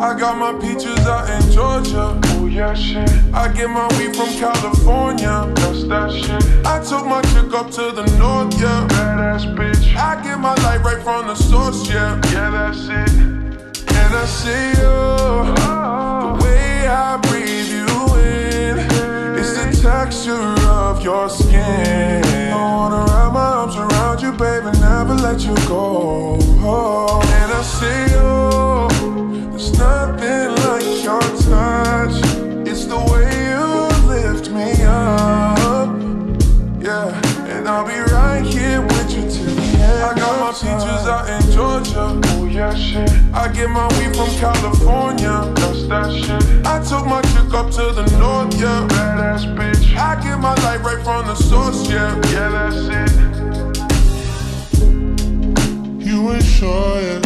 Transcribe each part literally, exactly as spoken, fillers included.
I got my peaches out in Georgia. Oh yeah, shit. I get my weed from California. That's that shit. I took my chick up to the north, yeah. Badass bitch. I get my light right from the source, yeah. Yeah, that's it. And I see you. Oh. The way I breathe you in, hey. It's the texture of your skin. I wanna wrap my arms around you, baby, never let you go. Oh. And I see you. There's nothing like your touch. It's the way you lift me up. Yeah, and I'll be right here with you till the end. I got my peaches out in Georgia. Oh yeah, shit. I get my weed from California. That's that shit. I took my chick up to the north, yeah. Badass bitch. I get my light right from the source, yeah. Yeah, that's it. You ain't sure yet,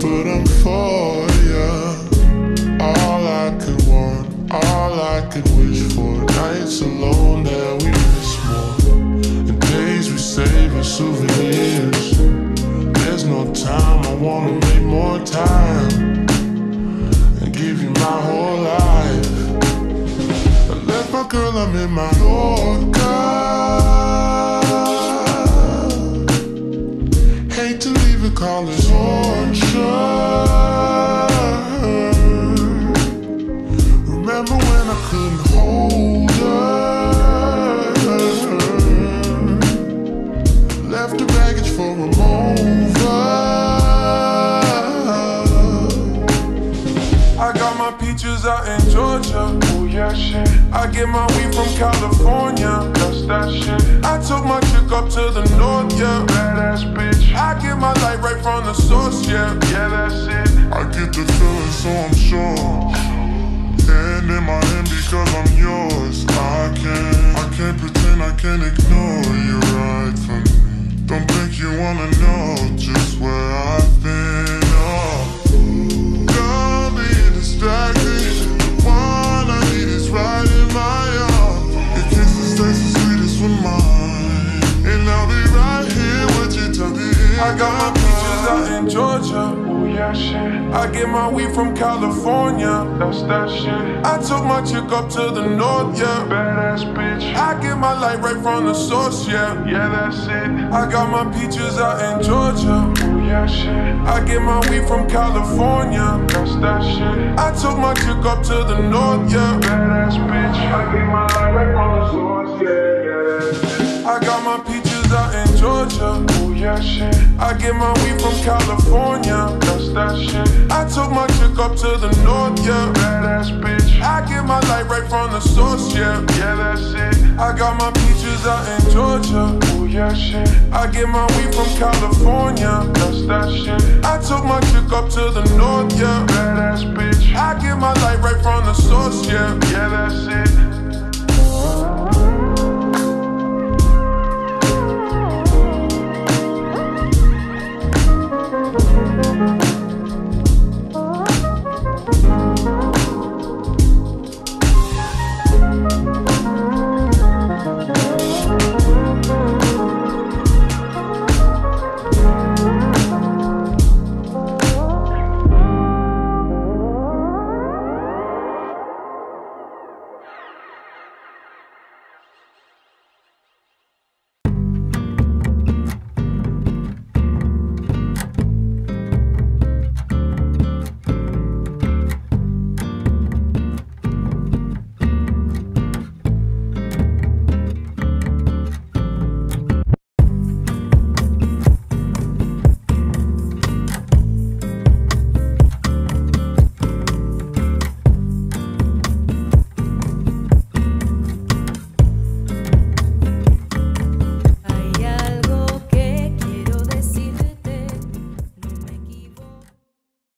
but I'm for ya. All I could want, all I could wish for. Nights alone that we miss more, and days we save as souvenirs. There's no time, I wanna make more time and give you my whole life. I left my girl, I'm in my Yorker. Hate to leave it, call it torture. Remember when I couldn't hold her? Left the baggage for a moment. I got my peaches out in Georgia. Oh yeah, shit. I get my weed from California. That's that shit. I took my chick up to the north, yeah. Badass bitch. I get my light right from the source, yeah. Yeah, that's it. I get the feeling, so I'm sure. Hand in my hand because I'm yours. I can't, I can't pretend, I can't ignore you right from me. Don't think you wanna know just where I've been. I got my peaches out in Georgia. Oh yeah, shit. I get my weed from California. That's that shit. I took my chick up to the north, yeah. Badass bitch. I get my light right from the source, yeah. Yeah, that's it. I got my peaches out in Georgia. Oh yeah, shit. I get my weed from California. That's that shit. I took my chick up to the north, yeah. Badass bitch. I get my light right from the source, yeah. Yeah. I got my peaches out in Georgia. Yeah, shit. I get my weed from California. That's that shit. I took my chick up to the north, yeah. Badass bitch. I get my light right from the source, yeah. Yeah, that's it. I got my peaches out in Georgia. Oh yeah, shit. I get my weed from California. That's that shit. I took my chick up to the north, yeah. Badass bitch. I get my light right from the source, yeah. Yeah, that's it.